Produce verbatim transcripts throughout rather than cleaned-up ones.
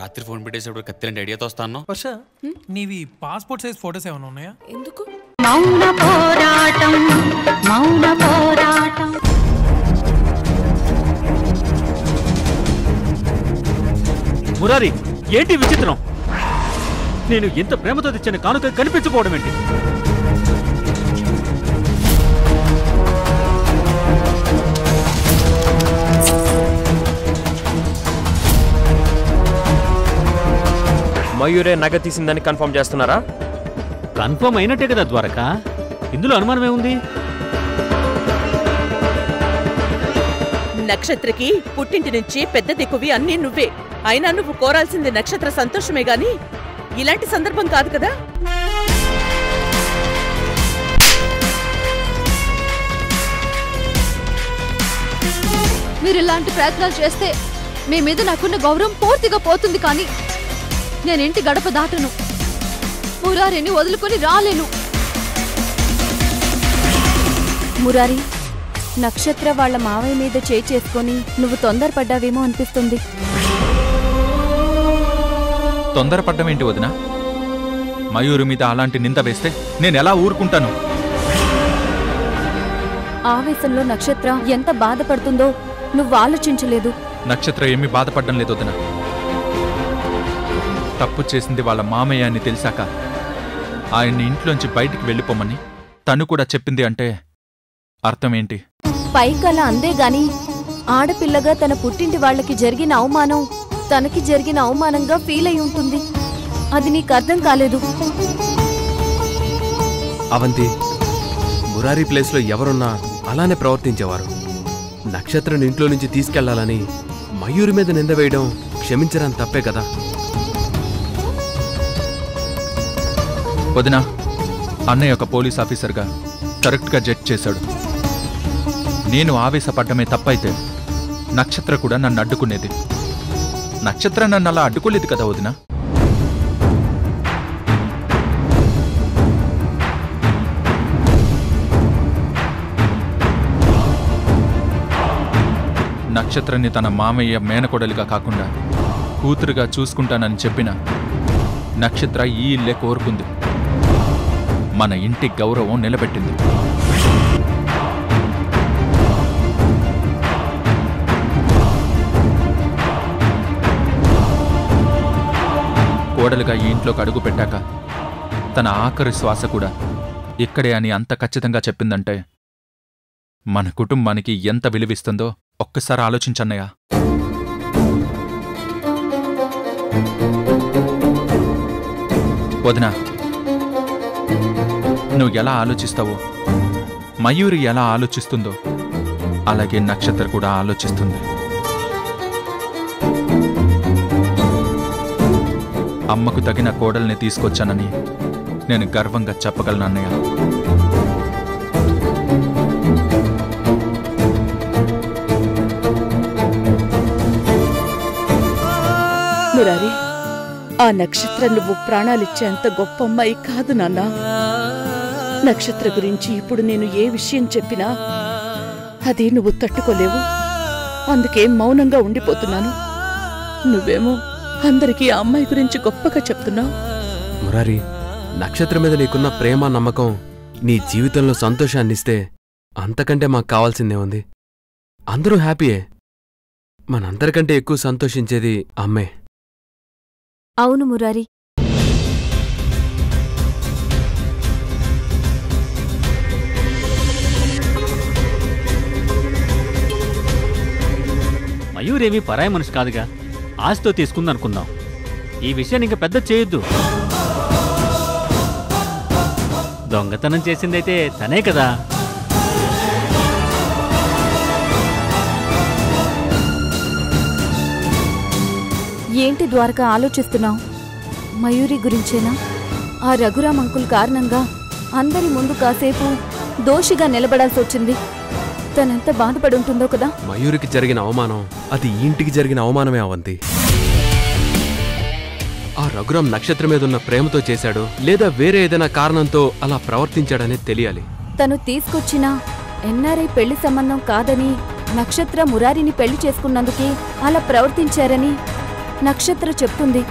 రాత్రి ఫోన్ పెట్టేసేప్పుడు కత్తిరండి ఐడియాతో వస్తాను. వర్ష నీవి పాస్పోర్ట్ సైజ్ ఫోటోస్ ఏమైనా ఉన్నాయా? ఎందుకు మౌన పోరాటం మౌన పోరాటం మురారి ఏంటి విచిత్రం? నేను ఎంత ప్రేమతో తెచ్చిన కానుక కనిపించకపోవడం ఏంటి? మయూరే నగ తీసిందని కన్ఫర్మ్ చేస్తున్నారా? కన్ఫర్మ్ అయినట్టే కదా ద్వారక, ఇందులో అనుమానమే ఉంది. నక్షత్రకి పుట్టింటి నుంచి పెద్ద దిక్కువి అన్నీ నువ్వే. అయినా నువ్వు కోరాల్సింది నక్షత్ర సంతోషమే గాని ఇలాంటి సందర్భం కాదు కదా. మీరు ఇలాంటి ప్రయత్నాలు చేస్తే మీ మీద నాకున్న గౌరవం పూర్తిగా పోతుంది. కానీ నేనేంటి గడప దాటను, మురారిని వదులుకొని రాలేను. మురారి, నక్షత్ర వాళ్ళ మావయ్య మీద చేయి చేసుకొని నువ్వు తొందరపడ్డావేమో అనిపిస్తుంది. తొందరపడ్డమేంటి వదినా? మయూరి మీద అలాంటి నింద వేస్తే నేనెలా ఊరుకుంటాను? ఆవేశంలో నక్షత్ర ఎంత బాధపడుతుందో నువ్వు ఆలోచించలేదు. నక్షత్ర ఏమీ బాధపడడం లేదు వదినా. తప్పు చేసింది వాళ్ళ మామయ్య అని తెలిసాక ఆయన్ని ఇంట్లోంచి బయటికి వెళ్ళిపోమని తను కూడా చెప్పింది. అంటే అర్థమేంటి? పైకలా అందే గాని ఆడపిల్లగా తన పుట్టింటి వాళ్ళకి జరిగిన అవమానం తనకి జరిగిన అవమానంగా ఫీల్ అయి ఉంటుంది. అది నీకు అర్థం కాలేదు. అవంతి, మురారి ప్లేస్లో ఎవరున్నా అలానే ప్రవర్తించేవారు. నక్షత్రం ఇంట్లో నుంచి తీసుకెళ్లాలని మయూరి మీద నింద వేయడం క్షమించడం తప్పే కదా. వదినా, అన్నయ్య ఒక పోలీస్ ఆఫీసర్గా కరెక్ట్గా జడ్జ్ చేశాడు. నేను ఆవేశపడ్డమే తప్పైతే నక్షత్ర కూడా నన్ను అడ్డుకునేది. నక్షత్ర నన్ను అలా అడ్డుకోలేదు కదా వదినా. నక్షత్రని తన మామయ్య మేనకోడలిగా కాకుండా కూతురుగా చూసుకుంటానని చెప్పిన నక్షత్ర ఈ ఇల్లే కోరుకుంది. మన ఇంటి గౌరవం నిలబెట్టింది. కోడలుగా ఈ ఇంట్లోకి అడుగు పెట్టాక తన ఆఖరి శ్వాస కూడా ఇక్కడే అని అంత ఖచ్చితంగా చెప్పిందంటే మన కుటుంబానికి ఎంత విలువిస్తుందో ఒక్కసారి ఆలోచించన్నయ్యా. వదినా, నువ్వు ఎలా ఆలోచిస్తావో మయూరి ఎలా ఆలోచిస్తుందో అలాగే నక్షత్ర కూడా ఆలోచిస్తుంది. అమ్మకు తగిన కోడల్ని తీసుకొచ్చానని నేను గర్వంగా చెప్పగలను అన్నయ్య. మురారి, ఆ నక్షత్ర నువ్వు ప్రాణాలిచ్చేంత గొప్ప అమ్మాయి కాదు నాన్న. నక్షత్ర గురించి ఇప్పుడు నేను ఏ విషయం చెప్పినా అది నువ్వు తట్టుకోలేవు. అందుకే మౌనంగా ఉండిపోతున్నాను. నువ్వేమో అందరికీ ఆ అమ్మాయి గురించి గొప్పగా చెప్తున్నావు. మురారి, నక్షత్ర మీద నీకున్న ప్రేమ నమ్మకం నీ జీవితంలో సంతోషాన్నిస్తే అంతకంటే మాకు కావాల్సిందే ఉంది. అందరూ హ్యాపీయే. మనందరికంటే ఎక్కువ సంతోషించేది అమ్మే. అవును మురారి. మయూరేమీ పరాయి మనిషి కాదుగా, ఆస్తితో తీసుకుందనుకుందాం. ఈ విషయాన్ని ఇంకా పెద్ద చేయొద్దు. దొంగతనం చేసిందైతే తనే కదా. ఏంటి ద్వారక ఆలోచిస్తున్నావు? మయూరి గురించేనా? ఆ రఘురామ్ అంకుల్ కారణంగా అందరి ముందు కాసేపు దోషిగా నిలబడాల్సి వచ్చింది. తనంత బాధపడి ఉంటుందో కదా. మయూరికి జరిగిన అవమానం అది ఇంటికి జరిగిన అవమానమే అవంతి. ఆ రఘురామ్ నక్షత్ర మీద ఉన్న ప్రేమతో చేశాడు, లేదా వేరే ఏదైనా కారణంతో అలా ప్రవర్తించాడనే తెలియాలి. తను తీసుకొచ్చిన ఎన్ఆర్ఐ పెళ్లి సంబంధం కాదని నక్షత్ర మురారిని పెళ్లి చేసుకున్నందుకే అలా ప్రవర్తించారని నక్షత్ర చెప్తుంది.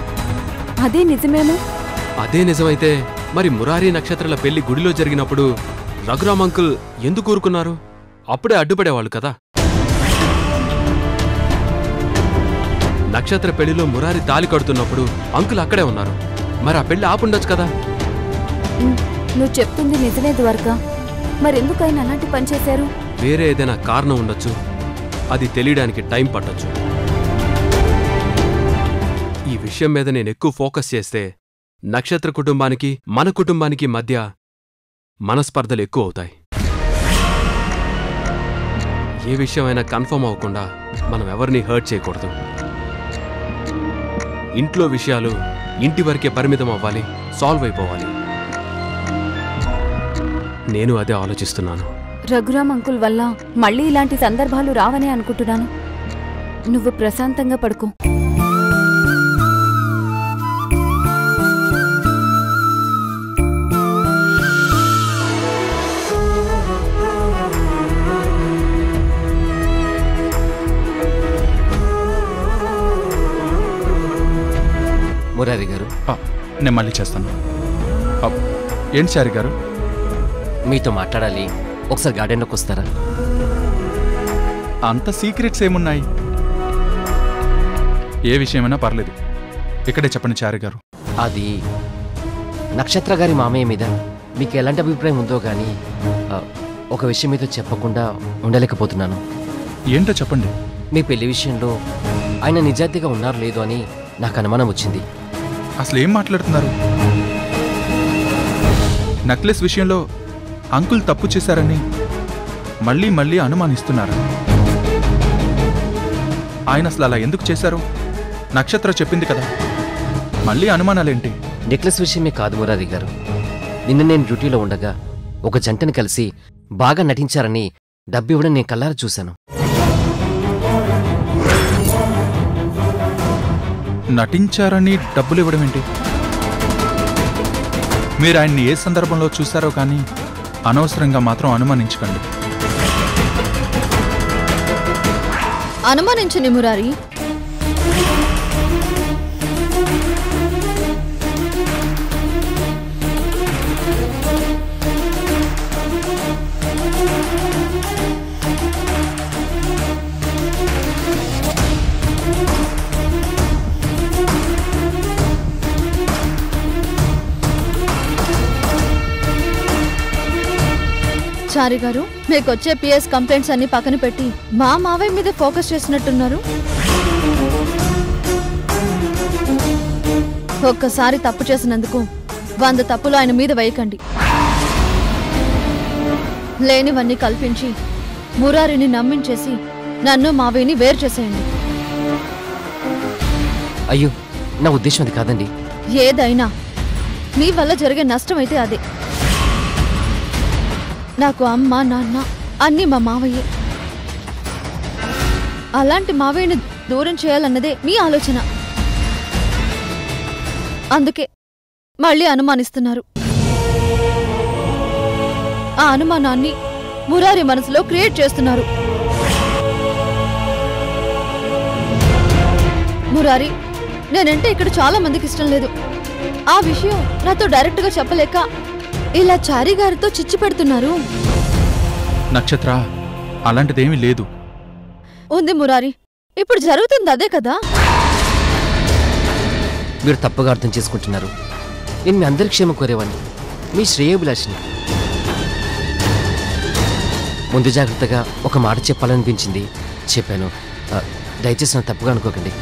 అదే నిజమేనా? అదే నిజమైతే మరి మురారి నక్షత్రల పెళ్లి గుడిలో జరిగినప్పుడు రఘురామ్ అంకుల్ ఎందుకు ఊరుకున్నారు? అప్పుడే అడ్డుపడేవాళ్ళు కదా. నక్షత్ర పెళ్లిలో మురారి తాళి కడుతున్నప్పుడు అంకుల్ అక్కడే ఉన్నారు. మరి ఆ పెళ్లి ఆపుండొచ్చు కదా. నువ్వు చెప్తుంది నిజమే ద్వారకా. మరెందుకు ఆయన అలాంటి పని చేశారు? వేరే ఏదైనా కారణం ఉండొచ్చు. అది తెలియడానికి టైం పట్టొచ్చు. ఈ విషయం మీద నేను ఎక్కువ ఫోకస్ చేస్తే నక్షత్ర కుటుంబానికి మన కుటుంబానికి మధ్య మనస్పర్ధలు ఎక్కువ అవుతాయి. ఏ విషయమైనా కన్ఫర్మ్ అవ్వకుండా మనం ఎవరిని హర్ట్ చేయకూడదు. ఇంట్లో విషయాలు ఇంటి వరకే పరిమితం అవ్వాలి, సాల్వ్ అయిపోవాలి. నేను అదే ఆలోచిస్తున్నాను. రఘురామ్ అంకుల్ వల్ల మళ్ళీ ఇలాంటి సందర్భాలు రావనే అనుకుంటున్నాను. నువ్వు ప్రశాంతంగా పడుకో. మురారి గారు, నేను మళ్ళీ చేస్తాను. ఏంటి శారీ గారు, మీతో మాట్లాడాలి. ఒకసారి గార్డెన్లోకి వస్తారా? అంత సీక్రెట్స్ ఏమున్నాయి? ఏ విషయమైనా పర్లేదు, ఇక్కడే చెప్పండి చారి గారు. అది నక్షత్ర గారి మామయ్య మీద మీకు ఎలాంటి అభిప్రాయం ఉందో కానీ ఒక విషయం మీతో చెప్పకుండా ఉండలేకపోతున్నాను. ఏంటో చెప్పండి. మీ పెళ్లి విషయంలో ఆయన నిజాయితీగా ఉన్నారు లేదు అని నాకు అనుమానం వచ్చింది. అసలు ఏం మాట్లాడుతున్నారు? నక్లెస్ విషయంలో అంకుల్ తప్పు చేశారని మళ్ళీ మళ్ళీ అనుమానిస్తున్నారు. ఆయన అసలు అలా ఎందుకు చేశారు? నక్షత్ర చెప్పింది కదా. మళ్ళీ అనుమానాలేంటి? నెక్లెస్ విషయమే కాదు మురారి గారు, నిన్న నేను డ్యూటీలో ఉండగా ఒక జంటను కలిసి బాగా నటించారని డబ్బు ఇవ్వడం నేను కళ్ళారా చూశాను. నటించారని డబ్బులు ఇవ్వడం ఏంటి? మీరు ఆయన్ని ఏ సందర్భంలో చూశారో కానీ అనవసరంగా మాత్రం అనుమానించకండి. అనుమానించని మురారి. చారి గారు, మీకు వచ్చే పిఎస్ కంప్లైంట్స్ అన్ని పక్కన పెట్టి మా మావయ్య మీద ఫోకస్ చేసినట్టున్నారు. ఒక్కసారి తప్పు చేసినందుకు వంద తప్పులు ఆయన మీద వేయకండి. లేనివన్నీ కల్పించి మురారిని నమ్మించేసి నన్ను మావయ్యని వేరు చేసేయండి. అయ్యో, నా ఉద్దేశం అది కాదండి. ఏదైనా మీ వల్ల జరిగే నష్టం అయితే అదే. నాకు అమ్మ నాన్న అన్నీ మా మావయ్యే. అలాంటి మావయ్యని దూరం చేయాలన్నదే మీ ఆలోచన. అందుకే మళ్ళీ అనుమానిస్తున్నారు. ఆ అనుమానాన్ని మురారి మనసులో క్రియేట్ చేస్తున్నారు. మురారి నేనంటే ఇక్కడ చాలా మందికి ఇష్టం లేదు. ఆ విషయం నాతో డైరెక్ట్గా చెప్పలేక ఇలా చారి గారితో చిచ్చు పెడుతున్నారు. నక్షత్ర అలాంటిదేమీ లేదు. ఉంది మురారి, ఇప్పుడు జరుగుతుంది అదే కదా. మీరు తప్పుగా అర్థం చేసుకుంటున్నారు. నేను మీ అందరి క్షేమ కోరేవాడిని, మీ శ్రేయోభిలాషిని. ముందు జాగ్రత్తగా ఒక మాట చెప్పాలనిపించింది, చెప్పాను. దయచేసి నన్ను తప్పుగా అనుకోకండి.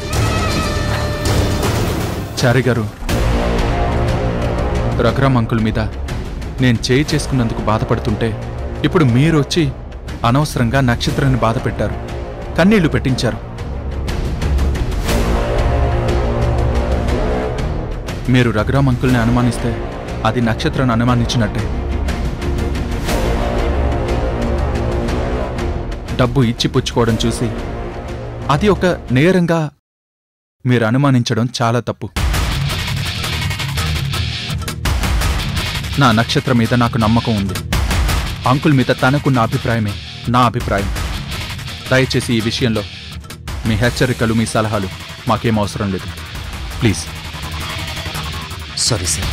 చారి గారు, రఘురామ్ అంకుల్ మీద నేను చేయి చేసుకున్నందుకు బాధపడుతుంటే ఇప్పుడు మీరు వచ్చి అనవసరంగా నక్షత్రాన్ని బాధ పెట్టారు, కన్నీళ్లు పెట్టించారు. మీరు రఘురామ్ అంకుల్ని అనుమానిస్తే అది నక్షత్రాన్ని అనుమానించినట్టే. డబ్బు ఇచ్చి పుచ్చుకోవడం చూసి అది ఒక నేరంగా మీరు అనుమానించడం చాలా తప్పు. నా నక్షత్ర మీద నాకు నమ్మకం ఉంది. అంకుల్ మీద తనకున్న అభిప్రాయమే నా అభిప్రాయం. దయచేసి ఈ విషయంలో మీ హెచ్చరికలు, మీ సలహాలు మాకేం అవసరం లేదు ప్లీజ్ సారీ సార్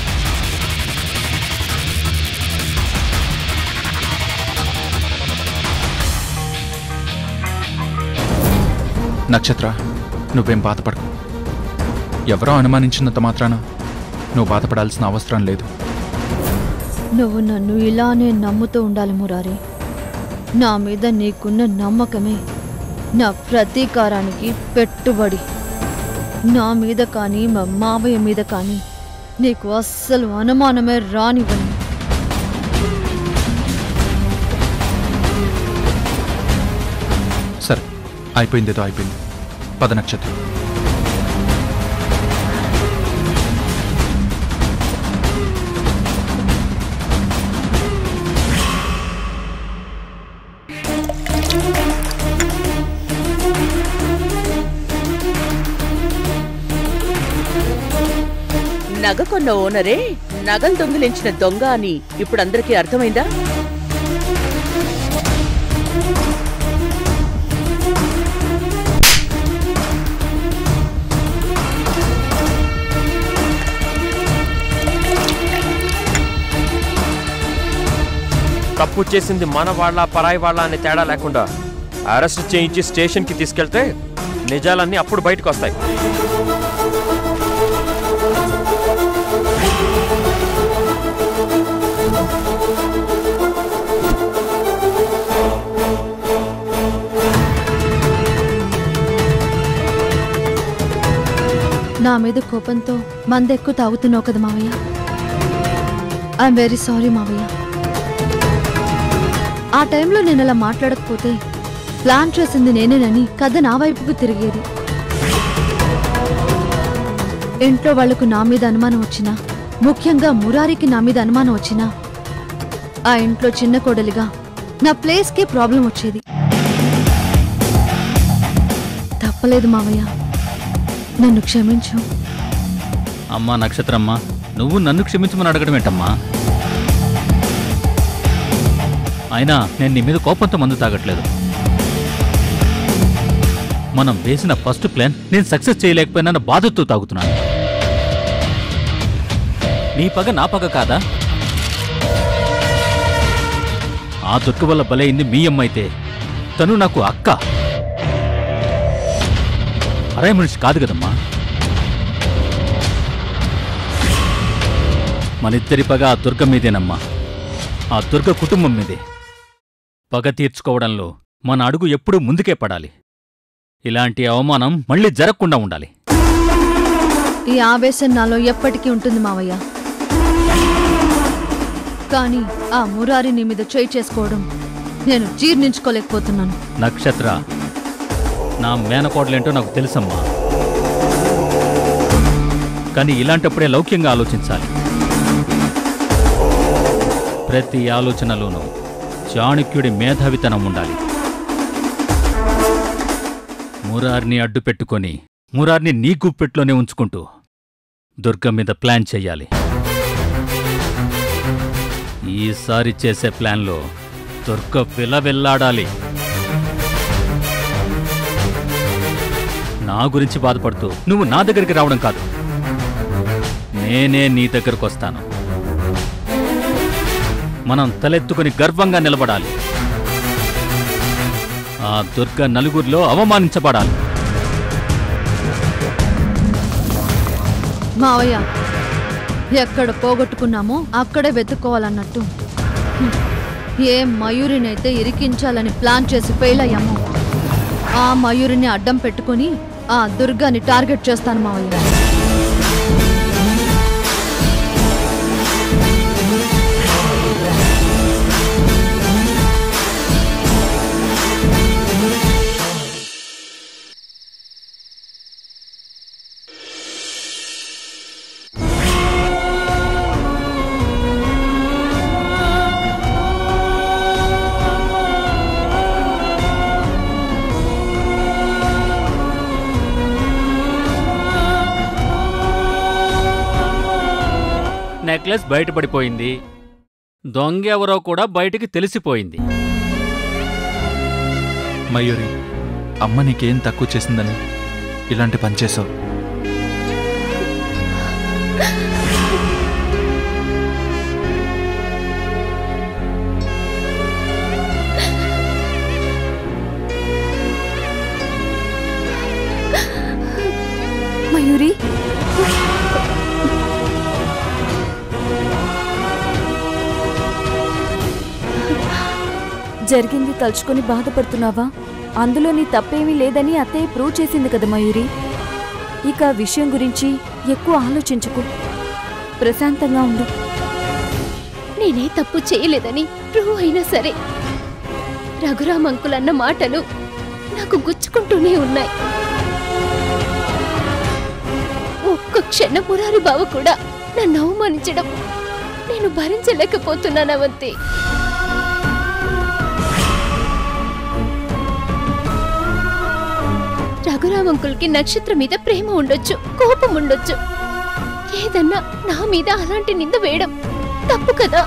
నక్షత్ర నువ్వేం బాధపడకు ఎవరో అనుమానించినంత మాత్రాన నువ్వు బాధపడాల్సిన అవసరం లేదు నువ్వు నన్ను ఇలానే నమ్ముతూ ఉండాలి మురారి నా మీద నీకున్న నమ్మకమే నా ప్రతీకారానికి పెట్టుబడి నా మీద కానీ మా మామయ్య మీద కానీ నీకు అస్సలు అనుమానమే రానివ్వను సరే అయిపోయిందేదో అయిపోయింది పద నక్షత్ర నగకొన్న ఓనరే నగలు దొంగిలించిన దొంగ అని ఇప్పుడు అందరికీ అర్థమైందా తప్పు చేసింది మన వాళ్ళ పరాయి వాళ్ళ అనే తేడా లేకుండా అరెస్ట్ చేయించి స్టేషన్కి తీసుకెళ్తే నిజాలన్నీ అప్పుడు బయటకు వస్తాయి నా మీద కోపంతో మందెక్కు తాగుతున్నావు కదా మావయ్య ఐఎమ్ వెరీ సారీ మావయ్య ఆ టైంలో నేను అలా మాట్లాడకపోతే ప్లాన్ చేసింది నేనేనని కథ నా వైపుకు తిరిగేది ఇంట్లో వాళ్లకు నా మీద అనుమానం వచ్చినా ముఖ్యంగా మురారికి నా మీద అనుమానం వచ్చినా ఆ ఇంట్లో చిన్న కోడలిగా నా ప్లేస్కే ప్రాబ్లం వచ్చేది తప్పలేదు మావయ్య నన్ను క్షమించు అమ్మా నక్షత్రమ్మా నువ్వు నన్ను క్షమించమని అడగడం ఏంటమ్మా అయినా నేను నీ మీద కోపంతో మందు తాగట్లేదు మనం వేసిన ఫస్ట్ ప్లాన్ నేను సక్సెస్ చేయలేకపోయినా బాధతో తాగుతున్నాను నీ పగ నా పగ కాదా ఆ దుర్గ వల్ల బలైంది మీ అమ్మైతే తను నాకు అక్క అరే మనిషి కాదు కదమ్మా మనిద్దరి పగ ఆ దుర్గ మీదేనమ్మా ఆ దుర్గ కుటుంబం మీదే పగ తీర్చుకోవడంలో మన అడుగు ఎప్పుడూ ముందుకే పడాలి ఇలాంటి అవమానం మళ్ళీ జరగకుండా ఉండాలి ఈ ఆవేశం నాలో ఎప్పటికీ ఉంటుంది మావయ్య కానీ ఆ మురారి నీ మీద చేయి చేసుకోవడం నేను జీర్ణించుకోలేకపోతున్నాను నక్షత్ర నా మేనకోడలేంటో నాకు తెలుసమ్మా కానీ ఇలాంటప్పుడే లౌక్యంగా ఆలోచించాలి ప్రతి ఆలోచనలోనూ చాణక్యుడి మేధావితనం ఉండాలి మురారిని అడ్డు పెట్టుకొని మురారిని నీ గుప్పెట్లోనే ఉంచుకుంటూ దుర్గ మీద ప్లాన్ చెయ్యాలి ఈసారి చేసే ప్లాన్లో దుర్గ విలవిల్లాడాలి నా గురించి బాధపడుతూ నువ్వు నా దగ్గరికి రావడం కాదు నేనే నీ దగ్గరకు వస్తాను మనం తలెత్తుకుని గర్వంగా నిలబడాలి ఆ దుర్గ నలుగురిలో అవమానించబడాలి మావయ్య ఎక్కడ పోగొట్టుకున్నామో అక్కడే వెతుక్కోవాలన్నట్టు ఏ మయూరినైతే ఇరికించాలని ప్లాన్ చేసి ఫెయిల్ అయ్యామో ఆ మయూరిని అడ్డం పెట్టుకుని ఆ దుర్గాని టార్గెట్ చేస్తాను మావయ్య నెక్లెస్ బయటపడిపోయింది దొంగెవరో కూడా బయటికి తెలిసిపోయింది మయూరి అమ్మ నీకేం తక్కువ చేసిందని ఇలాంటి పని చేసావు. మయూరి జరిగింది తలుచుకొని బాధపడుతున్నావా? అందులో నీ తప్పేమీ లేదని అత్తయ్య ప్రూవ్ చేసింది కదా మయూరి. ఇక విషయం గురించి ఎక్కువ ఆలోచించకు, ప్రశాంతంగా ఉండు. నేనే తప్పు చేయలేదని ప్రూవ్ అయినా సరే రఘురామ్ అంకుల్ అన్న మాటలు నాకు గుచ్చుకుంటూనే ఉన్నాయి. ఒక్క క్షణం మురారి బావ కూడా నన్ను అవమానించడం నేను భరించలేకపోతున్నానవంతే. రఘురామ్ అంకుల్ కి నక్షత్ర మీద ప్రేమ ఉండొచ్చు, కోపం ఉండొచ్చు, ఏదన్నా నా మీద అలాంటి నింద వేయడం తప్పు కదా.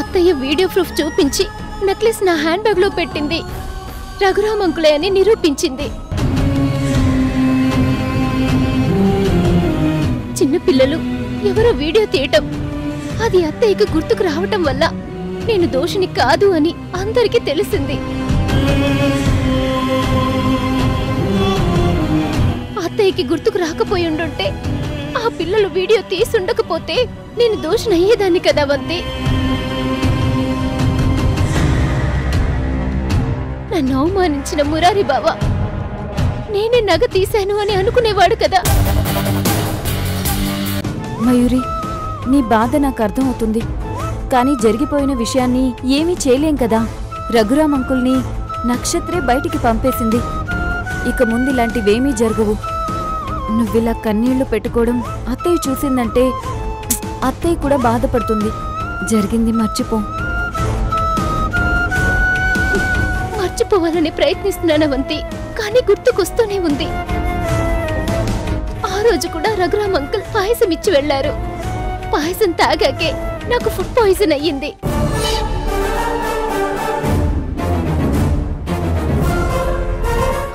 అత్తయ్య వీడియో ప్రూఫ్ చూపించి నెక్లెస్ నా హ్యాండ్ బ్యాగ్ లో పెట్టింది రఘురామ్ అంకులే అని నిరూపించింది. చిన్నపిల్లలు ఎవరో వీడియో తీయటం, అది అత్తయ్యకు గుర్తుకు రావటం వల్ల నేను దోషిని కాదు అని అందరికీ తెలిసింది. అత్తయ్యకి గుర్తుకు రాకపోయి ఉండుంటే, ఆ పిల్లలు వీడియో తీసుండకపోతే నేను దోషిని అయ్యేదాన్ని కదా వంతి. నన్ను అవమానించిన మురారి బావ నేనే నగ తీశాను అని అనుకునేవాడు కదా. మయూరి, నీ బాధ నాకు అర్థం అవుతుంది, కానీ జరిగిపోయిన విషయాన్ని ఏమీ చేయలేం కదా. రఘురామ్ అంకుల్ని నక్షత్రే బయటికి పంపేసింది. ఇక ముందు ఇలాంటివేమీ జరగవు. నువ్విలా కన్నీళ్లు పెట్టుకోవడం అత్తయ్య చూసిందంటే అత్తయ్య కూడా బాధపడుతుంది. జరిగింది మర్చిపో. మర్చిపోవాలని ప్రయత్నిస్తున్నాను వంతి, కానీ గుర్తుకొస్తూనే ఉంది. ఆ రోజు కూడా రఘురామ్ అంకుల్ పాయసం ఇచ్చి వెళ్లారు. పాయసం తాగాకే నాకు ఫుడ్ పాయిజన్ అయ్యింది.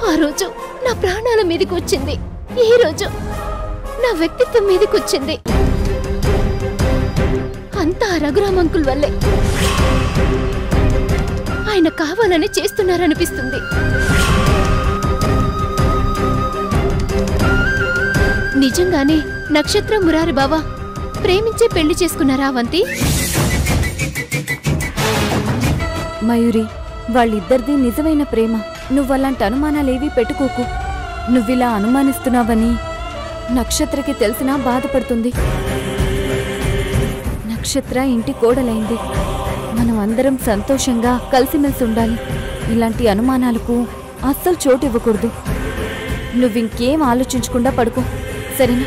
ఆ రోజు నా ప్రాణాల మీదకి వచ్చింది, ఈ రోజు నా వ్యక్తిత్వం మీదకి వచ్చింది. అంతా రఘురామ్ అంకుల్ వల్లే. ఆయన కావాలని చేస్తున్నారనిపిస్తుంది. నిజంగానే నక్షత్ర మురారి బావా ప్రేమించే పెళ్లి చేసుకున్నారా వంతి? మయూరి, వాళ్ళిద్దరిది నిజమైన ప్రేమ. నువ్వలాంటి అనుమానాలేవీ పెట్టుకోకు. నువ్విలా అనుమానిస్తున్నావని నక్షత్రకి తెలిసినా బాధపడుతుంది. నక్షత్ర ఇంటి కోడలైంది. మనం అందరం సంతోషంగా కలిసిమెలిసి ఉండాలి. ఇలాంటి అనుమానాలకు అస్సలు చోటు ఇవ్వకూడదు. నువ్వింకేం ఆలోచించకుండా పడుకో, సరేనా?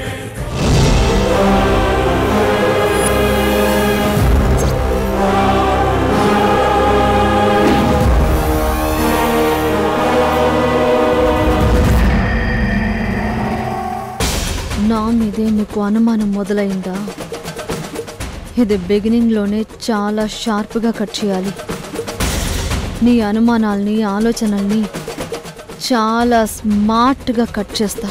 నా మీదే నీకు అనుమానం మొదలైందా? ఇది బిగినింగ్లోనే చాలా షార్ప్గా కట్ చేయాలి. నీ అనుమానాల్ని, ఆలోచనల్ని చాలా స్మార్ట్గా కట్ చేస్తా.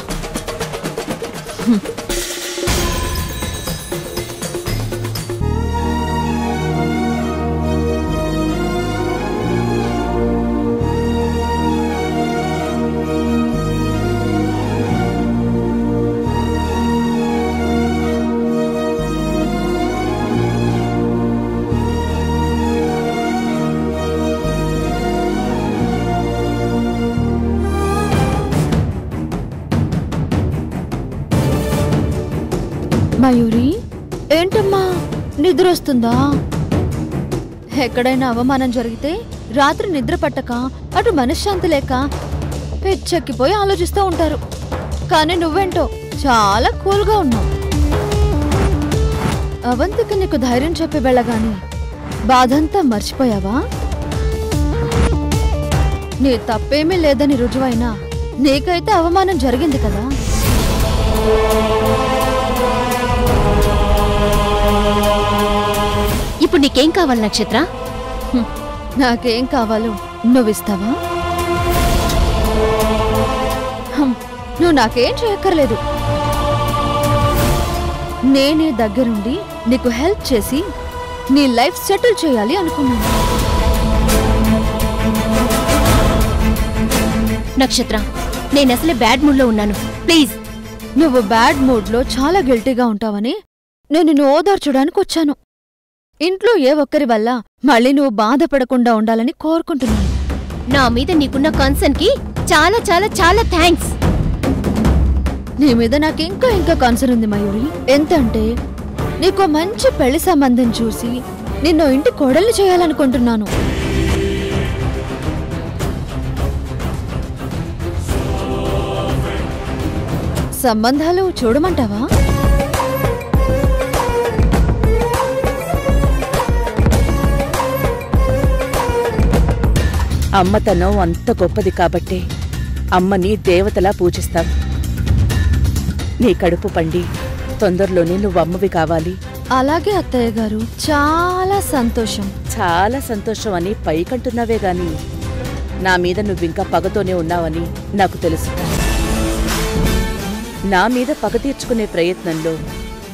మయూరి, ఏంటమ్మా నిద్ర వస్తుందా? ఎక్కడైనా అవమానం జరిగితే రాత్రి నిద్ర పట్టక అటు మనశ్శాంతి లేక పెచ్చెక్కిపోయి ఆలోచిస్తూ ఉంటారు. కానీ నువ్వేంటో చాలా కూల్గా ఉన్నావు. అవంతికి నీకు ధైర్యం చెప్పి వెళ్ళగానే బాధంతా మర్చిపోయావా? నీ తప్పేమీ లేదని రుజువైనా నీకైతే అవమానం జరిగింది కదా. ఇప్పుడు నీకేం కావాలి నక్షత్ర? నాకేం కావాలో నువ్విస్తావా? నువ్వు నాకేం చేయక్కర్లేదు, నేనే దగ్గరుండి నీకు హెల్ప్ చేసి నీ లైఫ్ సెటిల్ చేయాలి అనుకున్నాను. నక్షత్ర, నేను అసలే బ్యాడ్ మూడ్లో ఉన్నాను, ప్లీజ్. నువ్వు బ్యాడ్ మూడ్లో చాలా గిల్టీగా ఉంటావని నేను నిన్ను ఓదార్చడానికి వచ్చాను. ఇంట్లో ఏ ఒక్కరి వల్ల మళ్ళీ నువ్వు బాధపడకుండా ఉండాలని కోరుకుంటున్నాను. నా మీద నీకున్న కన్సర్న్కి చాలా చాలా చాలా థ్యాంక్స్. నీ మీద నాకు ఇంకా ఇంకా కన్సర్న్ ఉంది మయూరి. ఎంతంటే నీకు మంచి పెళ్లి సంబంధం చూసి నిన్ను ఇంటి కోడలు చేయాలనుకుంటున్నాను. సంబంధాలు చూడమంటావా? అమ్మతనం అంత గొప్పది కాబట్టి అమ్మని దేవతలా పూజిస్తావు. నీ కడుపు పండి తొందరలోనే నువ్వు అమ్మవి కావాలి. అలాగే అత్తయ్య గారు, చాలా సంతోషం. చాలా సంతోషం అని పైకంటున్నావే గాని నా మీద నువ్వింకా పగతోనే ఉన్నావని నాకు తెలుసు. నా మీద పగ తీర్చుకునే ప్రయత్నంలో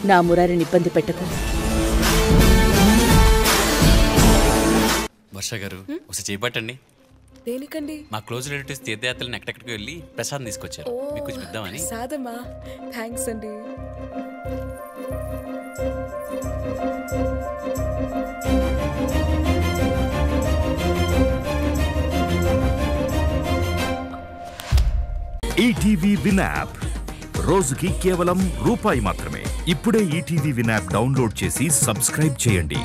నా మురారిని ఇబ్బంది పెట్టకు. వర్ష గారు, ఒకసారి చేపట్టండి. దేనికండి? మా క్లోజ్ రిలేటివ్స్ తీర్థయాత్రలను ఎక్కడెక్కడికి వెళ్ళి ప్రసాదం తీసుకొచ్చారు, మీకు చూద్దామని. సాదమ్మా, థ్యాంక్స్ అండి. ఈటీవీ విన్ యాప్ రోజుకి కేవలం రూపాయి మాత్రమే. ఇప్పుడే ఈటీవీ విన్ యాప్ డౌన్లోడ్ చేసి సబ్స్క్రైబ్ చేయండి.